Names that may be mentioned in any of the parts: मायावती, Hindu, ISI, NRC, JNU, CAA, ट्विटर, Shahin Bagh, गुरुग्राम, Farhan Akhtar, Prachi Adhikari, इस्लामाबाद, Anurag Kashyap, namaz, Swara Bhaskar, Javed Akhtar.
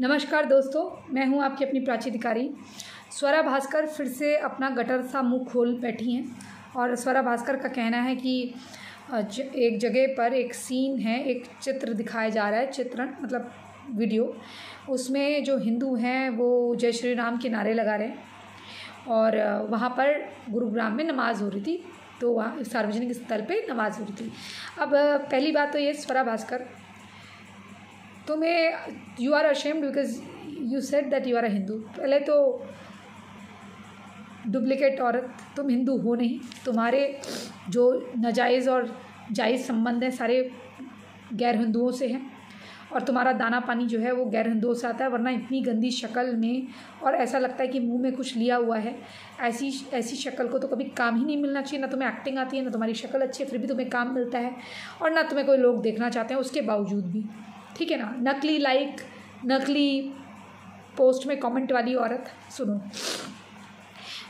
नमस्कार दोस्तों, मैं हूं आपकी अपनी प्राची अधिकारी। स्वरा भास्कर फिर से अपना गटर सा मुंह खोल बैठी हैं और स्वरा भास्कर का कहना है कि एक जगह पर एक सीन है, एक चित्र दिखाया जा रहा है, चित्रण मतलब वीडियो, उसमें जो हिंदू हैं वो जय श्री राम के नारे लगा रहे हैं और वहाँ पर गुरुग्राम में नमाज हो रही थी, तो वहाँ सार्वजनिक स्थल पर नमाज हो रही थी। अब पहली बात तो ये स्वरा भास्कर, तुम्हें you are ashamed because you said that you are a Hindu. पहले तो डुप्लिकेट औरत, तुम हिंदू हो नहीं, तुम्हारे जो नाजायज़ और जायज़ संबंध हैं सारे गैर हिंदुओं से हैं और तुम्हारा दाना पानी जो है वो गैर हिंदुओं से आता है, वरना इतनी गंदी शक्ल में और ऐसा लगता है कि मुंह में कुछ लिया हुआ है, ऐसी शक्ल को तो कभी काम ही नहीं मिलना चाहिए। ना तुम्हें एक्टिंग आती है, ना तुम्हारी शक्ल अच्छी है, फिर भी तुम्हें काम मिलता है और ना तुम्हें कोई लोग देखना चाहते हैं उसके बावजूद भी, ठीक है ना। नकली लाइक, नकली पोस्ट में कमेंट वाली औरत। सुनो,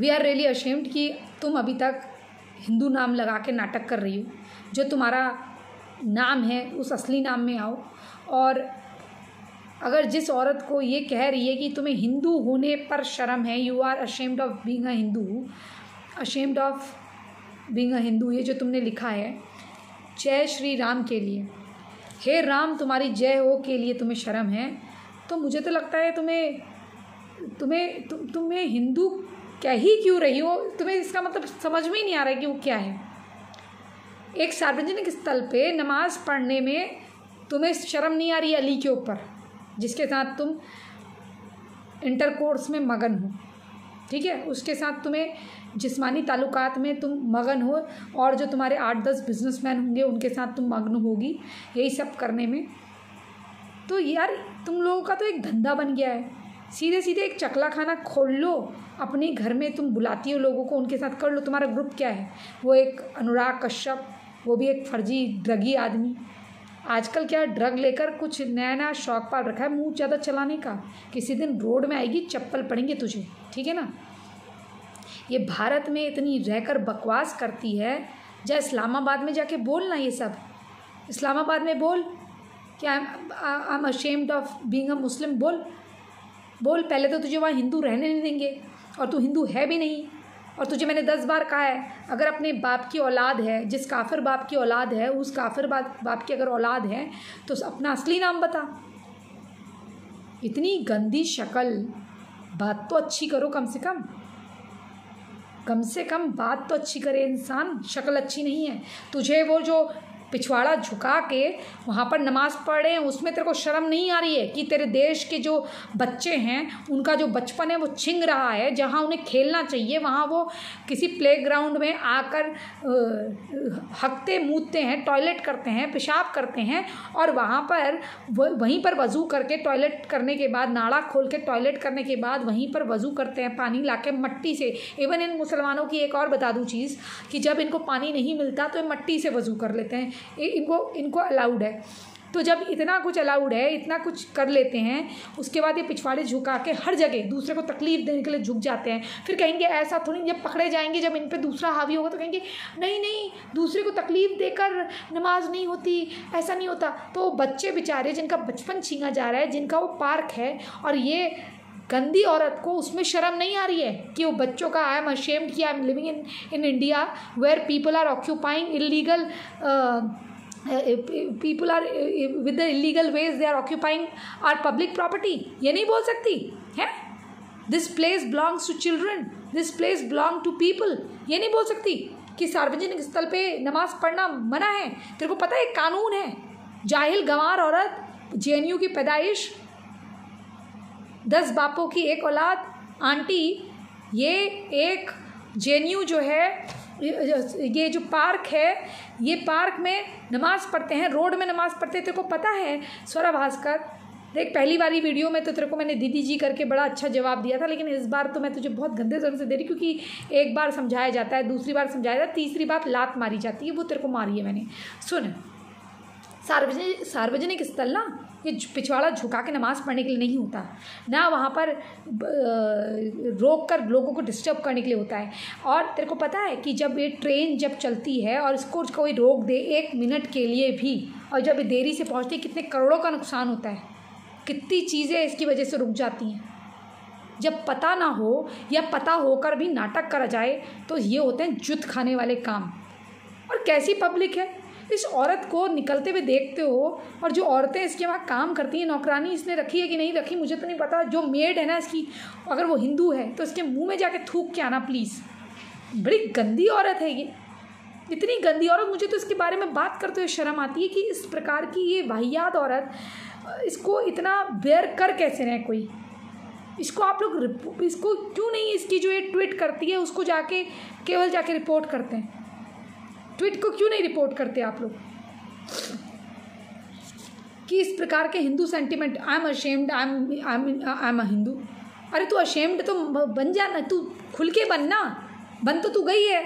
वी आर रियली अशेम्ड कि तुम अभी तक हिंदू नाम लगा के नाटक कर रही हो। जो तुम्हारा नाम है उस असली नाम में आओ। और अगर जिस औरत को ये कह रही है कि तुम्हें हिंदू होने पर शर्म है, you are ashamed of being a Hindu, ashamed of being a Hindu, ये जो तुमने लिखा है जय श्री राम के लिए, हे राम तुम्हारी जय हो के लिए तुम्हें शर्म है, तो मुझे तो लगता है तुम्हें हिंदू कह ही क्यों रही हो। तुम्हें इसका मतलब समझ में ही नहीं आ रहा है कि वो क्या है। एक सार्वजनिक स्थल पे नमाज पढ़ने में तुम्हें शर्म नहीं आ रही अली के ऊपर, जिसके साथ तुम इंटरकोर्स में मगन हो, ठीक है, उसके साथ तुम्हें जिस्मानी ताल्लुकात में तुम मगन हो और जो तुम्हारे 8-10 बिजनेसमैन होंगे उनके साथ तुम मगन होगी, यही सब करने में। तो यार तुम लोगों का तो एक धंधा बन गया है। सीधे सीधे एक चकला खाना खोल लो, अपने घर में तुम बुलाती हो लोगों को, उनके साथ कर लो। तुम्हारा ग्रुप क्या है? वो एक अनुराग कश्यप, वो भी एक फर्जी ड्रगी आदमी। आजकल क्या ड्रग लेकर कुछ नया नया शौक पाल रखा है, मुँह ज़्यादा चलाने का। किसी दिन रोड में आएगी, चप्पल पड़ेंगे तुझे, ठीक है ना। ये भारत में इतनी रहकर बकवास करती है, जा इस्लामाबाद में जाके बोल ना ये सब। इस्लामाबाद में बोल कि I am ashamed of being a Muslim, बोल। पहले तो तुझे वहाँ हिंदू रहने नहीं देंगे और तू हिंदू है भी नहीं। और तुझे मैंने 10 बार कहा है, अगर अपने बाप की औलाद है, जिस काफिर बाप की औलाद है, उस काफिर बाप की अगर औलाद है तो अपना असली नाम बता। इतनी गंदी शक्ल, बात तो अच्छी करो कम से कम बात तो अच्छी करे इंसान। शक्ल अच्छी नहीं है। तुझे वो जो पिछवाड़ा झुका के वहाँ पर नमाज पढ़ रहे हैं उसमें तेरे को शर्म नहीं आ रही है कि तेरे देश के जो बच्चे हैं उनका जो बचपन है वो छिंग रहा है। जहाँ उन्हें खेलना चाहिए वहाँ वो किसी प्लेग्राउंड में आकर हकते मूतते हैं, टॉयलेट करते हैं, पेशाब करते हैं और वहीं पर वज़ू करके, टॉयलेट करने के बाद, नाड़ा खोल के टॉयलेट करने के बाद वहीं पर वज़ू करते हैं पानी ला के, मट्टी से। इवन इन मुसलमानों की एक और बता दूँ चीज़ कि जब इनको पानी नहीं मिलता तो मट्टी से वज़ू कर लेते हैं। इनको अलाउड है। तो जब इतना कुछ अलाउड है, इतना कुछ कर लेते हैं, उसके बाद ये पिछवाड़े झुका के हर जगह दूसरे को तकलीफ देने के लिए झुक जाते हैं। फिर कहेंगे ऐसा थोड़ी, जब पकड़े जाएंगे, जब इन पे दूसरा हावी होगा तो कहेंगे नहीं, दूसरे को तकलीफ देकर नमाज नहीं होती, ऐसा नहीं होता। तो बच्चे बेचारे जिनका बचपन छीना जा रहा है, जिनका वो पार्क है, और ये गंदी औरत को उसमें शर्म नहीं आ रही है कि वो बच्चों का आई एम अशेम्ड कि I am living in India where people are occupying illegal, people are with the illegal ways they are occupying our public property. ये नहीं बोल सकती है this place belongs to children, this place belong to people. ये नहीं बोल सकती कि सार्वजनिक स्थल पे नमाज पढ़ना मना है। तेरे को पता है कानून है। जाहिल गंवार औरत, JNU की पैदाइश, 10 बापों की एक औलाद आंटी, ये एक JNU जो है, ये जो पार्क है, ये पार्क में नमाज पढ़ते हैं, रोड में नमाज पढ़ते हैं। तेरे को पता है स्वरा भास्कर, देख पहली वाली वीडियो में तो तेरे को मैंने दीदी जी करके बड़ा अच्छा जवाब दिया था, लेकिन इस बार तो मैं तुझे बहुत गंदे ढंग से दे रही, क्योंकि एक बार समझाया जाता है, दूसरी बार समझाया जाता है, तीसरी बार लात मारी जाती है, वो तेरे को मारी है मैंने। सुन, सार्वजनिक स्थल ना ये पिछवाड़ा झुका के नमाज पढ़ने के लिए नहीं होता, ना वहाँ पर रोक कर लोगों को डिस्टर्ब करने के लिए होता है। और तेरे को पता है कि जब ये ट्रेन जब चलती है और इसको कोई रोक दे 1 मिनट के लिए भी, और जब ये देरी से पहुँचती है, कितने करोड़ों का नुकसान होता है। कितनी चीज़ें इसकी वजह से रुक जाती हैं। जब पता ना हो या पता होकर भी नाटक करा जाए तो ये होते हैं जुत खाने वाले काम। और कैसी पब्लिक है, इस औरत को निकलते हुए देखते हो, और जो औरतें इसके वहाँ काम करती हैं, नौकरानी इसने रखी है कि नहीं रखी मुझे तो नहीं पता, जो मेड है ना इसकी, अगर वो हिंदू है तो इसके मुंह में जाके थूक के आना प्लीज़। बड़ी गंदी औरत है ये, इतनी गंदी औरत, मुझे तो इसके बारे में बात करते हुए शर्म आती है कि इस प्रकार की ये वाहियात औरत, इसको इतना बेयर कर कैसे रहे कोई। इसको आप लोग, इसको क्यों नहीं, इसकी जो ये ट्वीट करती है उसको जाके केवल जाके रिपोर्ट करते हैं, ट्वीट को क्यों नहीं रिपोर्ट करते आप लोग कि इस प्रकार के Hindu sentiment, I am ashamed, I am a Hindu. अरे तू अशेम्ड तो बन जा ना, तू खुल के बन ना, बन तो तू गई है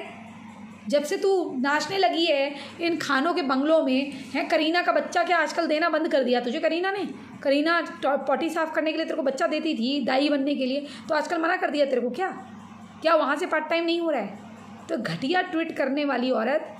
जब से तू नाचने लगी है इन खानों के बंगलों में। है करीना का बच्चा क्या आजकल देना बंद कर दिया तुझे? करीना ने, करीना पॉटी साफ़ करने के लिए तेरे को बच्चा देती थी दाई बनने के लिए, तो आजकल मना कर दिया तेरे को क्या? क्या वहाँ से पार्ट टाइम नहीं हो रहा है? तो घटिया ट्वीट करने वाली औरत,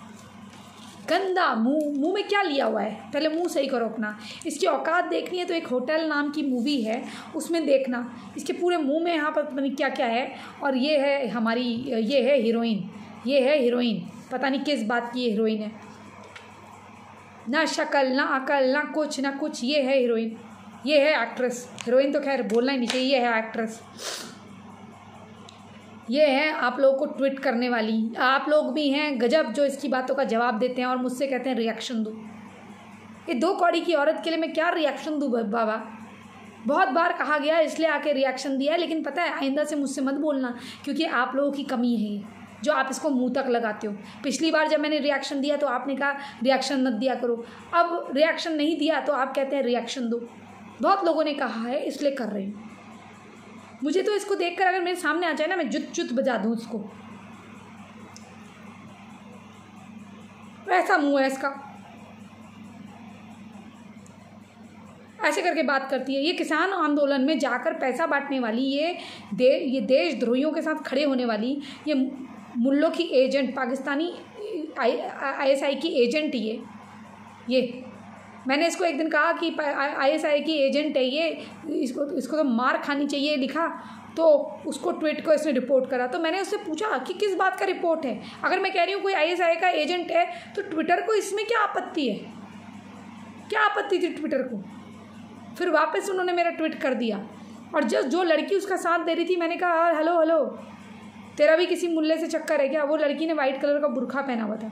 गंदा मुंह में क्या लिया हुआ है, पहले मुंह सही करो अपना। इसकी औकात देखनी है तो एक होटल नाम की मूवी है उसमें देखना, इसके पूरे मुंह में यहाँ पर पता नहीं क्या क्या है। और ये है हमारी, ये है हीरोइन, ये है हीरोइन, पता नहीं किस बात की ये हीरोइन है, ना शक्ल ना अकल ना कुछ ना कुछ, ये है हीरोइन, ये है एक्ट्रेस। हीरोइन तो खैर बोलना ही नहीं चाहिए, ये है एक्ट्रेस। ये है आप लोगों को ट्वीट करने वाली, आप लोग भी हैं गजब जो इसकी बातों का जवाब देते हैं और मुझसे कहते हैं रिएक्शन दो। ये दो कौड़ी की औरत के लिए मैं क्या रिएक्शन दूँ बाबा? बहुत बार कहा गया इसलिए आके रिएक्शन दिया है, लेकिन पता है आइंदा से मुझसे मत बोलना, क्योंकि आप लोगों की कमी है जो आप इसको मुँह तक लगाते हो। पिछली बार जब मैंने रिएक्शन दिया तो आपने कहा रिएक्शन मत दिया करो, अब रिएक्शन नहीं दिया तो आप कहते हैं रिएक्शन दो। बहुत लोगों ने कहा है इसलिए कर रही हूँ। मुझे तो इसको देखकर अगर मेरे सामने आ जाए ना, मैं जुत जुत बजा दूँ इसको, ऐसा मुंह है इसका, ऐसे करके बात करती है। ये किसान आंदोलन में जाकर पैसा बांटने वाली, ये देशद्रोहियों के साथ खड़े होने वाली, ये मुल्लों की एजेंट, पाकिस्तानी ISI की एजेंट ये मैंने इसको एक दिन कहा कि ISI की एजेंट है ये, इसको तो मार खानी चाहिए लिखा, तो उसको ट्वीट को इसने रिपोर्ट करा। तो मैंने उससे पूछा कि किस बात का रिपोर्ट है? अगर मैं कह रही हूँ कोई ISI का एजेंट है तो ट्विटर को इसमें क्या आपत्ति है? क्या आपत्ति थी ट्विटर को? फिर वापस उन्होंने मेरा ट्वीट कर दिया, और जो लड़की उसका साथ दे रही थी, मैंने कहा हेलो हेलो, तेरा भी किसी मुल्ले से चक्कर है क्या? वो लड़की ने वाइट कलर का बुर्खा पहना हुआ था,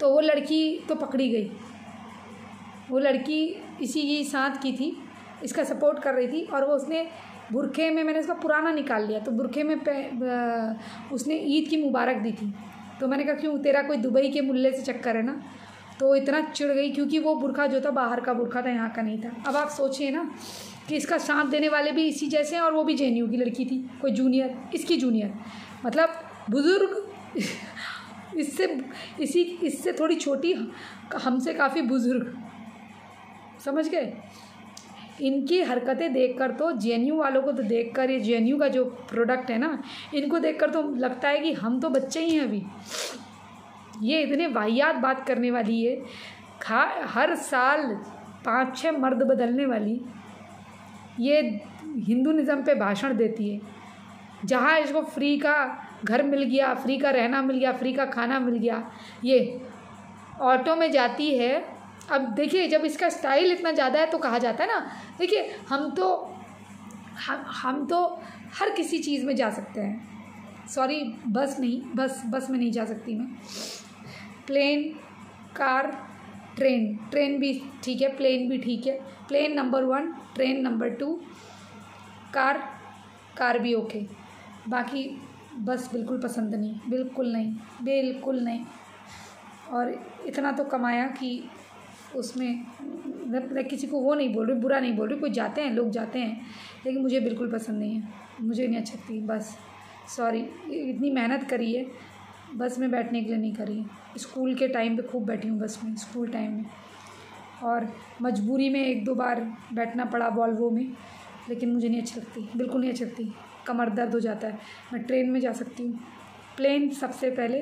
तो वो लड़की तो पकड़ी गई। वो लड़की इसी साथ की थी, इसका सपोर्ट कर रही थी, और वो उसने बुरखे में, मैंने उसका पुराना निकाल लिया, तो बुरखे में उसने ईद की मुबारक दी थी। तो मैंने कहा क्यों, तेरा कोई दुबई के मुल्ले से चक्कर है ना? तो इतना चिढ़ गई, क्योंकि वो बुरखा जो था बाहर का बुरखा था, यहाँ का नहीं था। अब आप सोचिए ना कि इसका साथ देने वाले भी इसी जैसे हैं, और वो भी JNU की लड़की थी, कोई जूनियर, इसकी जूनियर मतलब बुज़ुर्ग, इससे थोड़ी छोटी, हमसे काफ़ी बुज़ुर्ग, समझ गए? इनकी हरकतें देखकर तो JNU वालों को, तो देखकर ये JNU का जो प्रोडक्ट है ना, इनको देखकर तो लगता है कि हम तो बच्चे ही हैं अभी। ये इतने वाहियात बात करने वाली है, हर साल 5-6 मर्द बदलने वाली, ये हिंदू निज़म पे भाषण देती है। जहाँ इसको फ्री का घर मिल गया, फ्री का रहना मिल गया, फ्री का खाना मिल गया, ये ऑटो में जाती है। अब देखिए जब इसका स्टाइल इतना ज़्यादा है तो कहा जाता है ना, देखिए हम तो हर किसी चीज़ में जा सकते हैं, सॉरी बस नहीं, बस में नहीं जा सकती मैं, प्लेन, कार, ट्रेन भी ठीक है, प्लेन भी ठीक है, plane number 1, train number 2, car भी ओके, बाकी बस बिल्कुल पसंद नहीं, बिल्कुल नहीं, बिल्कुल नहीं। और इतना तो कमाया कि उसमें मैं किसी को वो नहीं बोल रही, बुरा नहीं बोल रही, कोई जाते हैं, लोग जाते हैं, लेकिन मुझे बिल्कुल पसंद नहीं है, मुझे नहीं अच्छी लगती बस, सॉरी। इतनी मेहनत करी है बस में बैठने के लिए, नहीं करी है, स्कूल के टाइम पे खूब बैठी हूँ बस में, स्कूल टाइम में, और मजबूरी में 1-2 बार बैठना पड़ा वॉल्वो में, लेकिन मुझे नहीं अच्छी लगती, बिल्कुल नहीं अच्छी लगती, कमर दर्द हो जाता है। मैं ट्रेन में जा सकती हूँ, प्लेन सबसे पहले,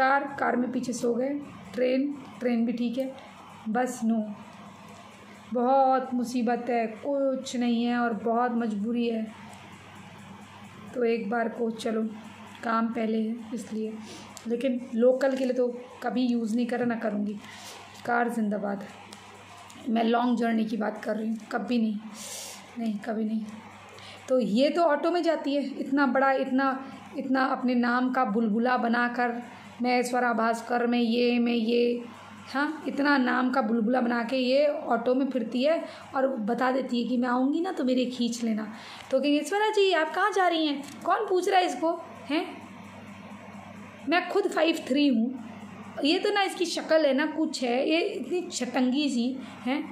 कार में पीछे सो गए, ट्रेन भी ठीक है, बस नो। बहुत मुसीबत है, कुछ नहीं है और बहुत मजबूरी है, तो एक बार को चलो काम पहले है इसलिए, लेकिन लोकल के लिए तो कभी यूज़ नहीं करा ना करूँगी। कार जिंदाबाद। मैं लॉन्ग जर्नी की बात कर रही हूँ, कभी नहीं, नहीं कभी नहीं। तो ये तो ऑटो में जाती है, इतना बड़ा इतना अपने नाम का बुलबुला बनाकर, मैं स्वरा भास्कर में ये हाँ इतना नाम का बुलबुला बना के ये ऑटो में फिरती है और बता देती है कि मैं आऊँगी ना तो मेरे खींच लेना। तो कहेंगे स्वरा जी आप कहाँ जा रही हैं, कौन पूछ रहा है इसको हैं। मैं खुद 5'3" हूँ, ये तो ना इसकी शक्ल है ना कुछ है, ये इतनी छटंगी सी हैं,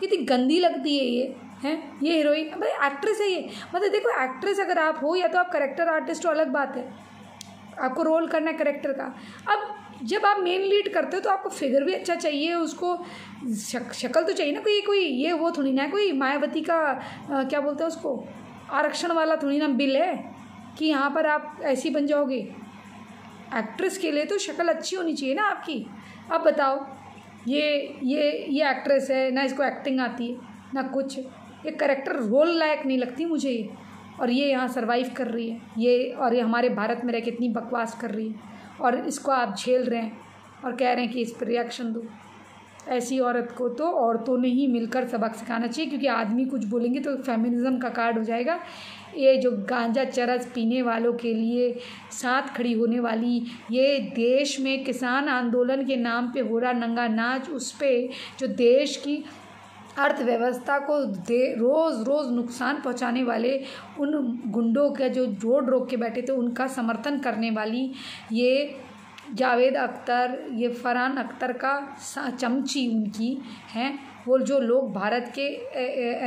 कितनी गंदी लगती है ये हैं, ये हीरोइन मतलब एक्ट्रेस है ये। मतलब देखो एक्ट्रेस अगर आप हो या तो आप करेक्टर आर्टिस्ट हो अलग बात है, आपको रोल करना है करेक्टर का। अब जब आप मेन लीड करते हो तो आपको फिगर भी अच्छा चाहिए, उसको शक्ल तो चाहिए ना, कोई ये वो थोड़ी ना है, कोई मायावती का क्या बोलते हैं उसको आरक्षण वाला थोड़ी ना बिल है कि यहाँ पर आप ऐसी बन जाओगे। एक्ट्रेस के लिए तो शक्ल अच्छी होनी चाहिए ना आपकी। अब बताओ ये एक्ट्रेस है ना, इसको एक्टिंग आती है ना कुछ, ये करेक्टर रोल लायक नहीं लगती मुझे ये, और ये यहाँ सर्वाइव कर रही है ये, और ये हमारे भारत में रह के इतनी बकवास कर रही है और इसको आप झेल रहे हैं और कह रहे हैं कि इस पर रिएक्शन दो। ऐसी औरत को तो औरतों ने ही मिलकर सबक सिखाना चाहिए, क्योंकि आदमी कुछ बोलेंगे तो फेमिनिज़म का कार्ड हो जाएगा। ये जो गांजा चरस पीने वालों के लिए साथ खड़ी होने वाली, ये देश में किसान आंदोलन के नाम पे हो रहा नंगा नाच, उस पर जो देश की अर्थव्यवस्था को रोज़ रोज़ नुकसान पहुंचाने वाले उन गुंडों का जो रोड रोक के बैठे थे उनका समर्थन करने वाली ये जावेद अख्तर, ये फरहान अख्तर का चमची उनकी हैं वो, जो लोग भारत के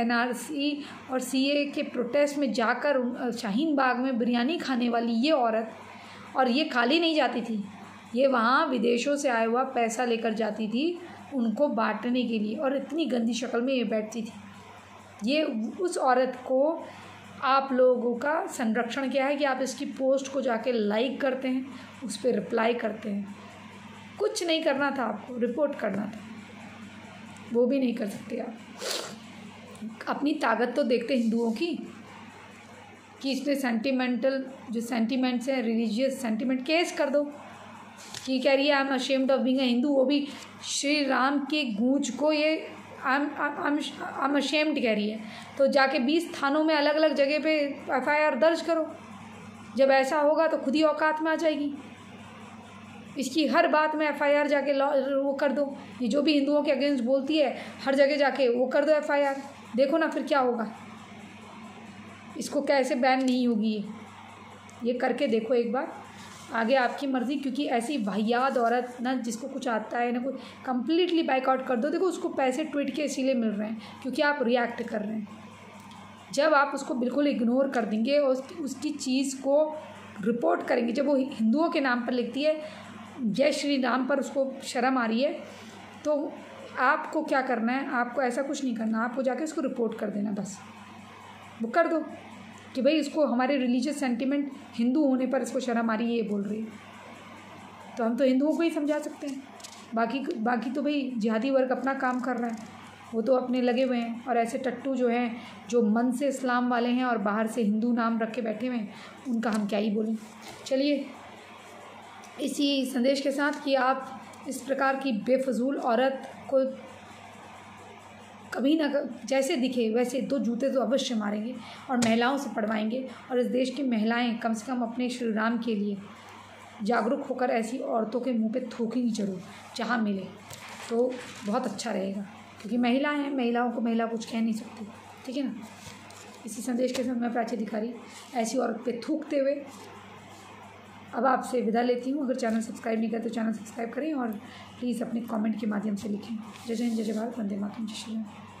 एनआरसी और सीए के प्रोटेस्ट में जाकर शाहीन बाग में बिरयानी खाने वाली ये औरत, और ये खाली नहीं जाती थी, ये वहाँ विदेशों से आया हुआ पैसा लेकर जाती थी उनको बांटने के लिए, और इतनी गंदी शक्ल में ये बैठती थी। ये उस औरत को आप लोगों का संरक्षण क्या है कि आप इसकी पोस्ट को जाके लाइक करते हैं, उस पर रिप्लाई करते हैं। कुछ नहीं करना था आपको, रिपोर्ट करना था, वो भी नहीं कर सकते आप। अपनी ताकत तो देखते हिंदुओं की कि इसमें सेंटिमेंटल जो सेंटिमेंट्स हैं रिलीजियस सेंटिमेंट, केस कर दो कि कह रही है I am ashamed of being a Hindu, वो भी श्री राम के गूंज को ये आई एम अशेम्ड कह रही है, तो जाके 20 थानों में अलग अलग जगह पे एफआईआर दर्ज करो। जब ऐसा होगा तो खुद ही औकात में आ जाएगी, इसकी हर बात में एफआईआर जाके वो कर दो, ये जो भी हिंदुओं के अगेंस्ट बोलती है हर जगह जाके वो कर दो एफआईआर, देखो ना फिर क्या होगा, इसको कैसे बैन नहीं होगी। ये करके देखो एक बार, आगे आपकी मर्ज़ी, क्योंकि ऐसी वाहियात औरत ना जिसको कुछ आता है ना कुछ, कम्प्लीटली बाइकआउट कर दो। देखो उसको पैसे ट्वीट के इसीलिए मिल रहे हैं क्योंकि आप रिएक्ट कर रहे हैं। जब आप उसको बिल्कुल इग्नोर कर देंगे और उसकी चीज़ को रिपोर्ट करेंगे, जब वो हिंदुओं के नाम पर लिखती है जय श्री राम पर उसको शर्म आ रही है, तो आपको क्या करना है, आपको ऐसा कुछ नहीं करना, आपको जाके उसको रिपोर्ट कर देना बस, वो कर दो कि भाई इसको हमारे रिलीजियस सेंटिमेंट हिंदू होने पर इसको शर्म आ रही है, ये बोल रही है। तो हम तो हिंदुओं को ही समझा सकते हैं, बाकी तो भाई जिहादी वर्ग अपना काम कर रहा है, वो तो अपने लगे हुए हैं, और ऐसे टट्टू जो हैं जो मन से इस्लाम वाले हैं और बाहर से हिंदू नाम रख के बैठे हुए हैं, उनका हम क्या ही बोलें। चलिए इसी संदेश के साथ कि आप इस प्रकार की बेफजूल औरत को कभी ना जैसे दिखे वैसे दो जूते तो अवश्य मारेंगे और महिलाओं से पढ़वाएंगे, और इस देश की महिलाएं कम से कम अपने श्री राम के लिए जागरूक होकर ऐसी औरतों के मुंह पे थूकेंगी जरूर जहाँ मिले, तो बहुत अच्छा रहेगा, क्योंकि महिला हैं, महिलाओं को महिला कुछ कह नहीं सकती, ठीक है ना। इसी संदेश के साथ मैं प्राची अधिकारी ऐसी औरत पर थूकते हुए अब आपसे विदा लेती हूँ। अगर चैनल सब्सक्राइब नहीं करें तो चैनल सब्सक्राइब करें और प्लीज़ अपने कमेंट के माध्यम से लिखें। जय हिंद, जय भारत, वंदे मातरम, जय श्री राम।